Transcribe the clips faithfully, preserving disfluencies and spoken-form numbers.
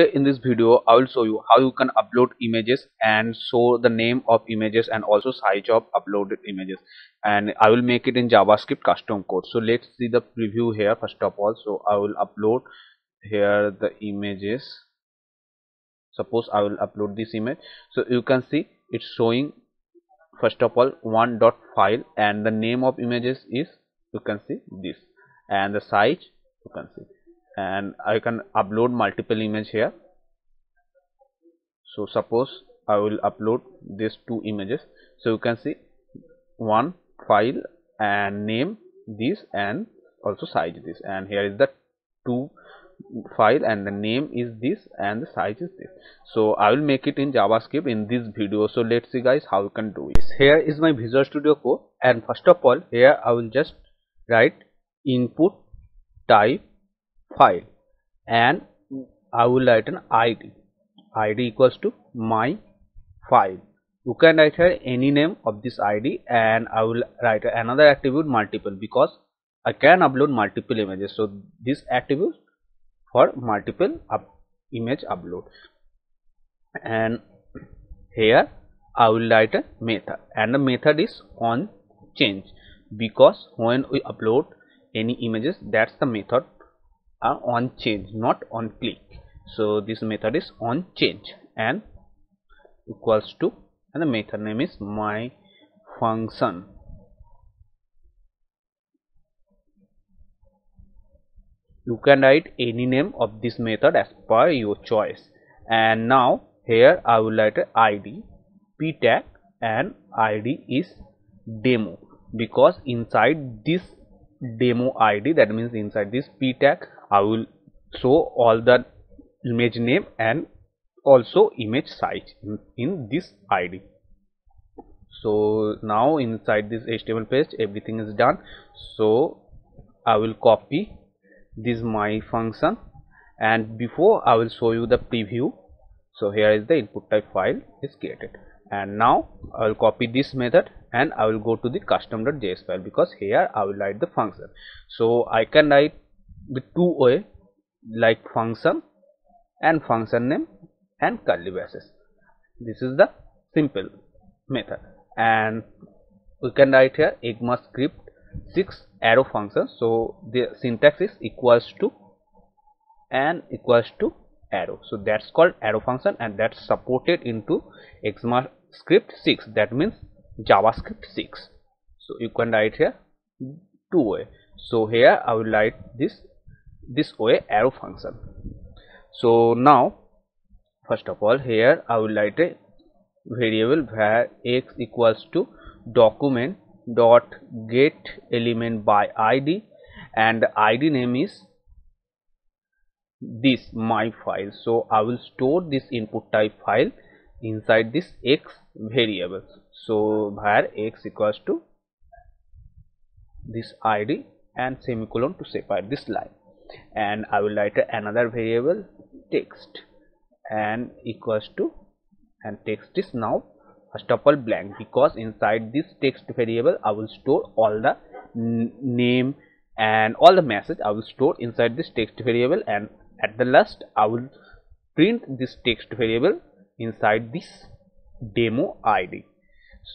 Today in this video I will show you how you can upload images and show the name of images and also size of uploaded images, and I will make it in JavaScript custom code. So let's see the preview here first of all. So I will upload here the images. Suppose I will upload this image. So you can see it's showing first of all one dot file, and the name of images is, you can see this, and the size you can see, and I can upload multiple image here. So suppose I will upload these two images. So you can see one file and name this and also size this, and here is the two file and the name is this and the size is this. So I will make it in JavaScript in this video. So let's see guys how you can do it. Here is my Visual Studio Code, and first of all here I will just write input type file, and I will write an id id equals to my file. You can write here any name of this id, and I will write another attribute multiple, because I can upload multiple images, so this attribute for multiple up image upload. And here I will write a method, and the method is on change, because when we upload any images, that's the method uh, on change, not on click. So this method is on change and equals to, and the method name is my function. You can write any name of this method as per your choice. And now here I will write id p tag, and id is demo, because inside this demo id, that means inside this p tag, I will show all the image name and also image size in, in this id. So now inside this H T M L page everything is done. So I will copy this my function, and before I will show you the preview. So here is the input type file is created, and now I will copy this method and I will go to the custom.js file, because here I will write the function. So I can write the two way, like function and function name and curly braces. This is the simple method, and we can write here ECMAScript six arrow function. So the syntax is equals to and equals to arrow, so that's called arrow function, and that's supported into ECMAScript six, that means JavaScript six. So you can write here two way. So here I will write this this way arrow function. So now first of all here I will write a variable where x equals to document dot get element by id, and the id name is this my file. So I will store this input type file inside this x variable. So where x equals to this id and semicolon to separate this line, and I will write another variable text and equals to, and text is now first of all blank, because inside this text variable I will store all the name and all the message I will store inside this text variable, and at the last I will print this text variable inside this demo id.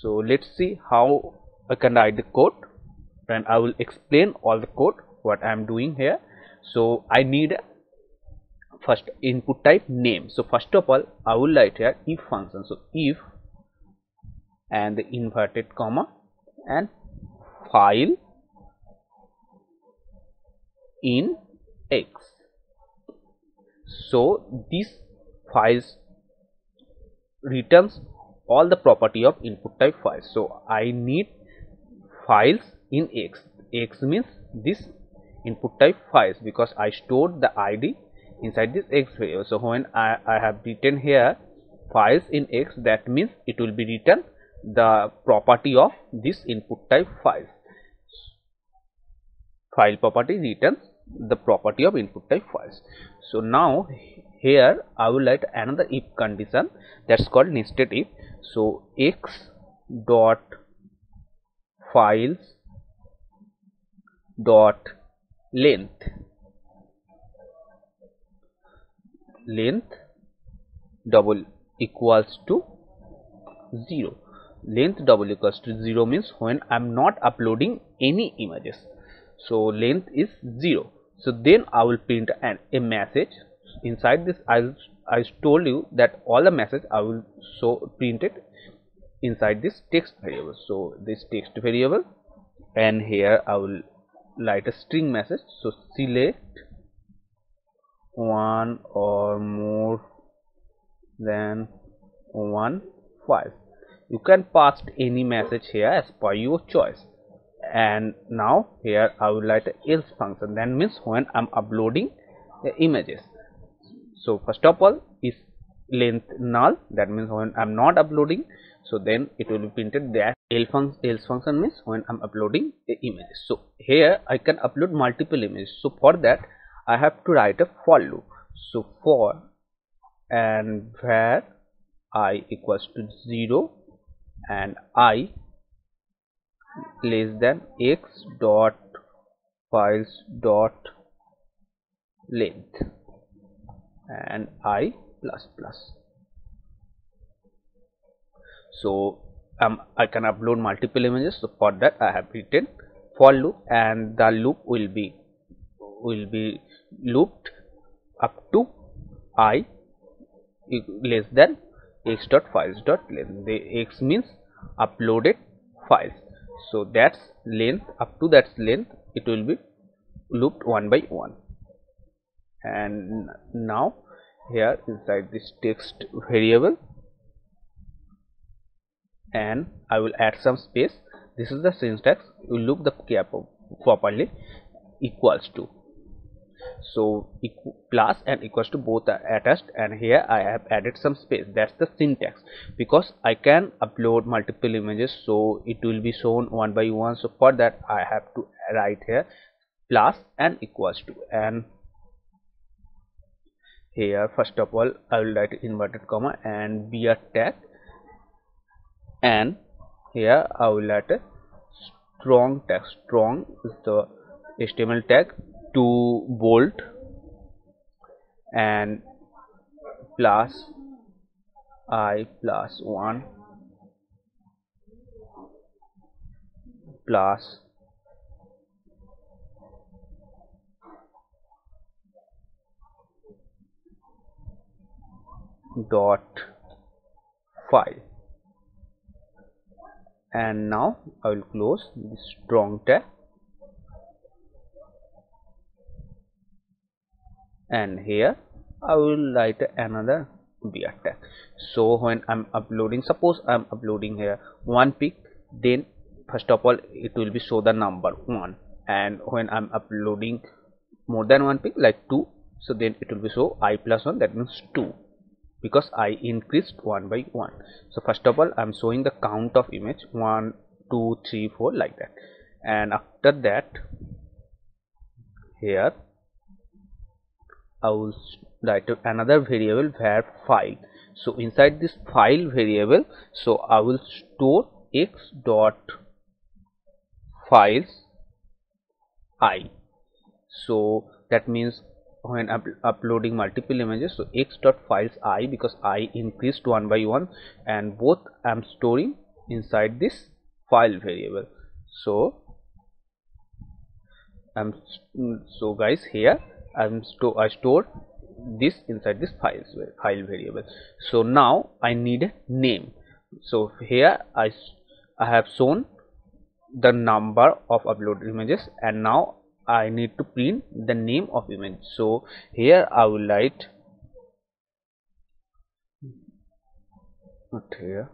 So let's see how I can write the code, and I will explain all the code what I am doing here. So I need first input type name. So first of all I will write here if function. So if and the inverted comma and file in x. So this file returns all the property of input type file. So I need files in x. X means this input type files, because I stored the id inside this x variable. So when I, I have written here files in x, that means it will be written the property of this input type file. File property returns the property of input type files. So now here I will write another if condition, that's called nested if. So x dot files dot length length double equals to zero. Length double equals to zero means when I am not uploading any images. So, length is zero. So, then I will print an a message. Inside this, I, I told you that all the message I will so print it inside this text variable. So, this text variable, and here I will write a string message. So, select one or more than one file. You can pass any message here as per your choice. And now here I will write a else function, that means when I am uploading the images. So first of all is length null, that means when I am not uploading, so then it will be printed that else function, else function means when I am uploading the images. So here I can upload multiple images, so for that I have to write a for loop. So for and where I equals to zero and I less than x dot files dot length and I plus plus. So um, I can upload multiple images, so for that I have written for loop, and the loop will be will be looped up to I less than x dot files dot length. The x means uploaded files, so that's length, up to that's length it will be looped one by one. And now here inside this text variable, and I will add some space. This is the syntax, you look the cap properly, equals to, so plus and equals to both are attached, and here I have added some space. That's the syntax, because I can upload multiple images, so it will be shown one by one. So for that I have to write here plus and equals to, and here first of all I will write inverted comma and br tag, and here I will write a strong tag. Strong is the H T M L tag to bold, and plus I plus one plus dot file, and now I will close this strong tag. And here I will write another br tag. So when I'm uploading, suppose I'm uploading here one pic, then first of all it will be show the number one, and when I'm uploading more than one pic like two, so then it will be show I plus one, that means two, because I increased one by one. So first of all I'm showing the count of image one two three four like that, and after that here I will write another variable var file. So inside this file variable, so I will store x dot files I. So that means when up uploading multiple images, so x dot files I, because I increased one by one, and both I am storing inside this file variable. So I'm so guys here I'm sto I store this inside this files file variable. So now I need a name. So here I I have shown the number of uploaded images, and now I need to print the name of image. So here I will write not here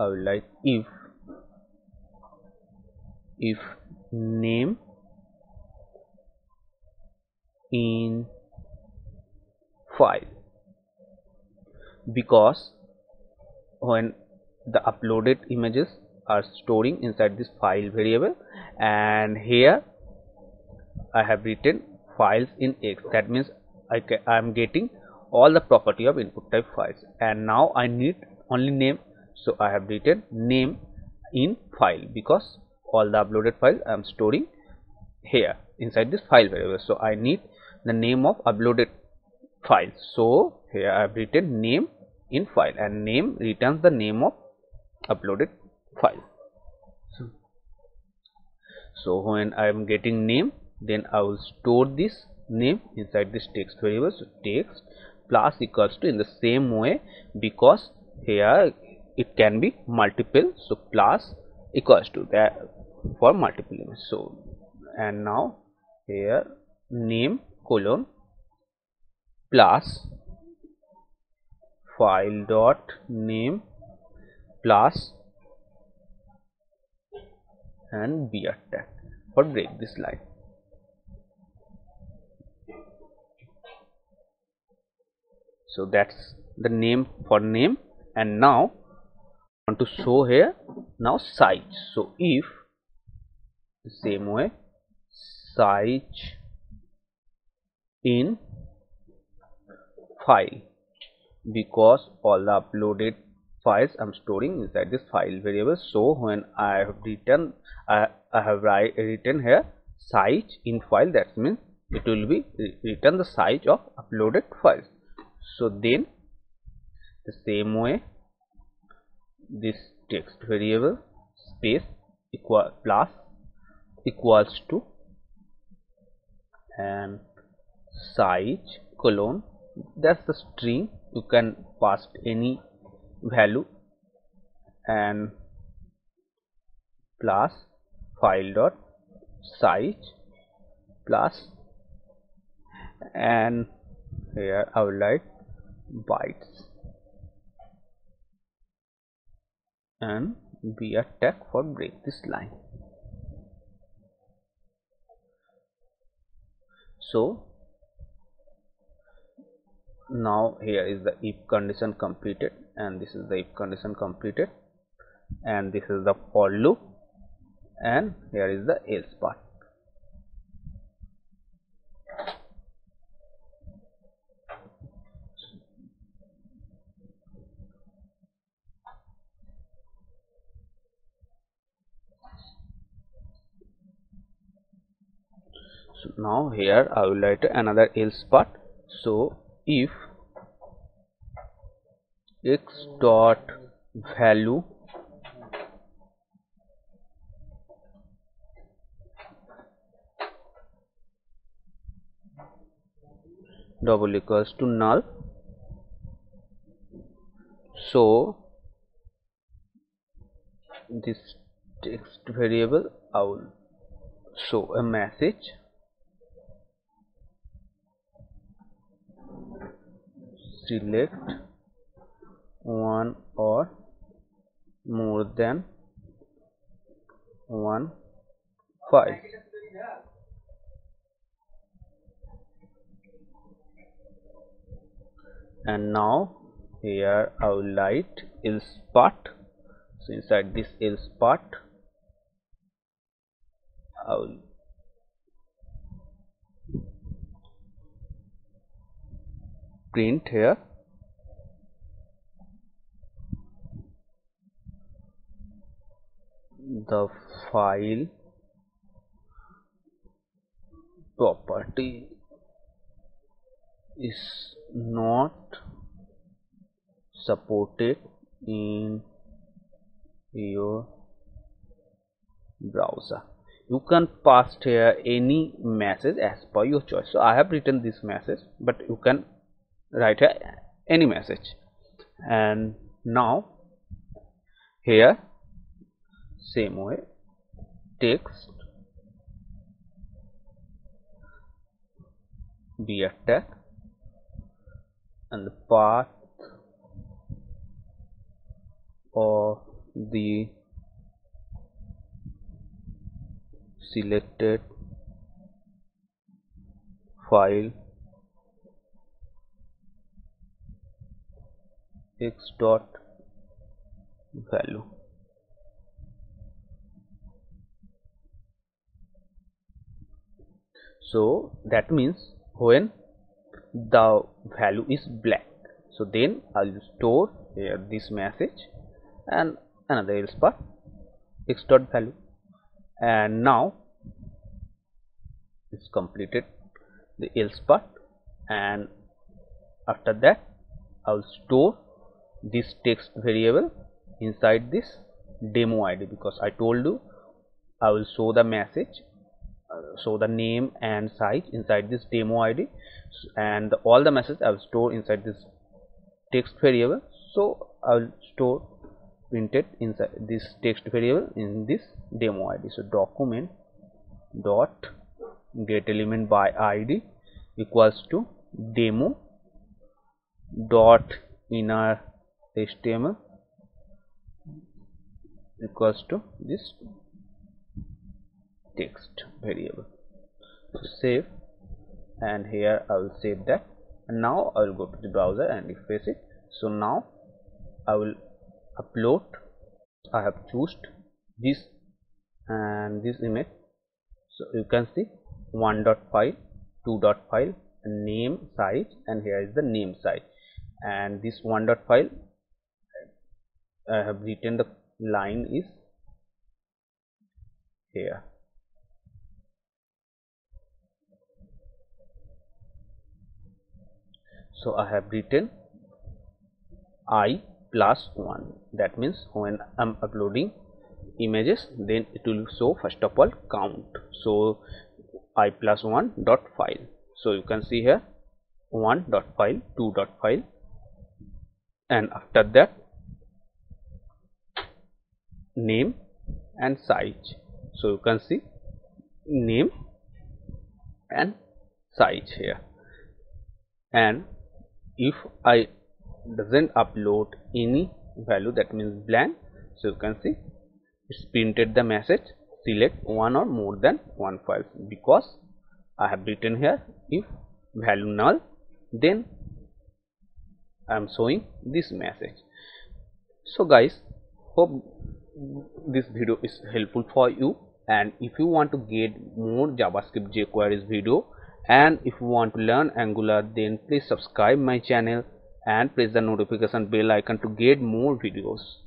I will write if if name in file, because when the uploaded images are storing inside this file variable, and here I have written files in X, that means I am getting all the property of input type files, and now I need only name. So I have written name in file, because all the uploaded files I am storing here inside this file variable, so I need the name of uploaded file. So here I have written name in file, and name returns the name of uploaded file. So when I am getting name, then I will store this name inside this text variable. So text plus equals to, in the same way, because here it can be multiple, so plus equals to that for multiple image. So and now here name colon plus file dot name plus and br tag for break this line. So that's the name for name. And now I want to show here now size. So if the same way size in file, because all the uploaded files I'm storing inside this file variable. So when I have written I, I have write, written here size in file, that means it will be return the size of uploaded files. So then the same way this text variable space equal plus equals to and size colon, that's the string, you can pass any value, and plus file dot size plus, and here I would like bytes and br tag for break this line. So now here is the if condition completed, and this is the if condition completed, and this is the for loop, and here is the else part. So now here I will write another else part. So if x dot value double equals to null, so this text variable I will show a message select one or more than one file. And now here I will write else part. So inside this else part I will print here the file property is not supported in your browser. You can pass here any message as per your choice. So I have written this message, but you can write here any message. And now here same way text br tag and the path of the selected file x dot value. So that means when the value is black, so then I'll store here this message and another else part x dot value. And now it's completed the else part, and after that I will store this text variable inside this demo I D, because I told you I will show the message, uh, show the name and size inside this demo I D, and the, all the message I will store inside this text variable. So I will store printed inside this text variable in this demo I D. So document dot get element by I D equals to demo dot inner H T M L equals to this text variable. So save, and here I will save that, and now I will go to the browser and refresh it. So now I will upload. I have chosen this and this image, so you can see one dot file, two dot file, name, size, and here is the name size. And this one dot file I have written the line is here. So I have written I plus one, that means when I am uploading images, then it will show first of all count. So I plus one dot file. So you can see here one dot file, two dot file, and after that name and size. So you can see name and size here. And if I doesn't upload any value, that means blank, so you can see it's printed the message select one or more than one file, because I have written here if value null, then I am showing this message. So guys, hope this video is helpful for you, and if you want to get more JavaScript jQueries video, and if you want to learn Angular, then please subscribe my channel and press the notification bell icon to get more videos.